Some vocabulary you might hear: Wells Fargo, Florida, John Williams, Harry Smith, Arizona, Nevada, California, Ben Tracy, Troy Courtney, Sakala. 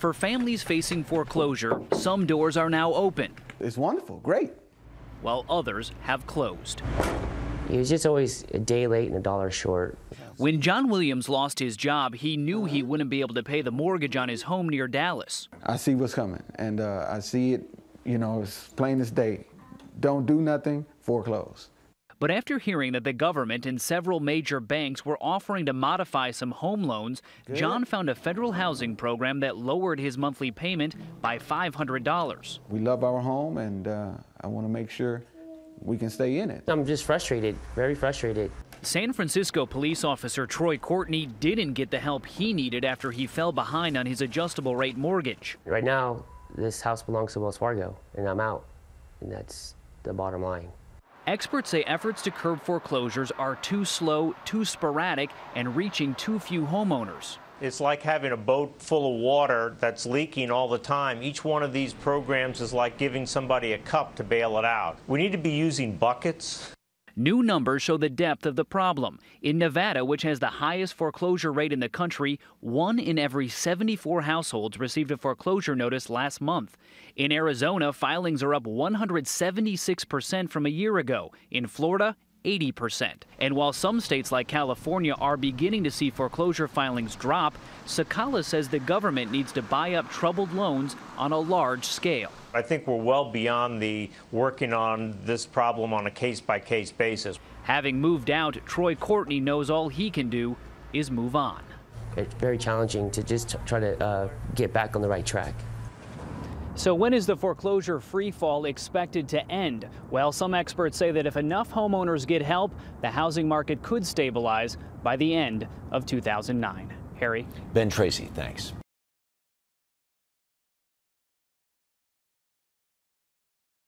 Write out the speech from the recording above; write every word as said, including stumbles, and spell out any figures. For families facing foreclosure, some doors are now open. It's wonderful, great. While others have closed. He was just always a day late and a dollar short. When John Williams lost his job, he knew he wouldn't be able to pay the mortgage on his home near Dallas. I see what's coming, and uh, I see it, you know, it's plain as day. Don't do nothing, foreclose. But after hearing that the government and several major banks were offering to modify some home loans, Good. John found a federal housing program that lowered his monthly payment by five hundred dollars. We love our home, and uh, I want to make sure we can stay in it. I'm just frustrated, very frustrated. San Francisco police officer Troy Courtney didn't get the help he needed after he fell behind on his adjustable rate mortgage. Right now, this house belongs to Wells Fargo, and I'm out, and that's the bottom line. Experts say efforts to curb foreclosures are too slow, too sporadic, and reaching too few homeowners. It's like having a boat full of water that's leaking all the time. Each one of these programs is like giving somebody a cup to bail it out. We need to be using buckets. New numbers show the depth of the problem. In Nevada, which has the highest foreclosure rate in the country, one in every seventy-four households received a foreclosure notice last month. In Arizona, filings are up one hundred seventy-six percent from a year ago. In Florida, eighty percent. And while some states like California are beginning to see foreclosure filings drop, Sakala says the government needs to buy up troubled loans on a large scale. I think we're well beyond the working on this problem on a case-by-case basis. Having moved out, Troy Courtney knows all he can do is move on. It's very challenging to just try to uh, get back on the right track. So when is the foreclosure freefall expected to end? Well, some experts say that if enough homeowners get help, the housing market could stabilize by the end of two thousand nine. Harry? Ben Tracy, thanks.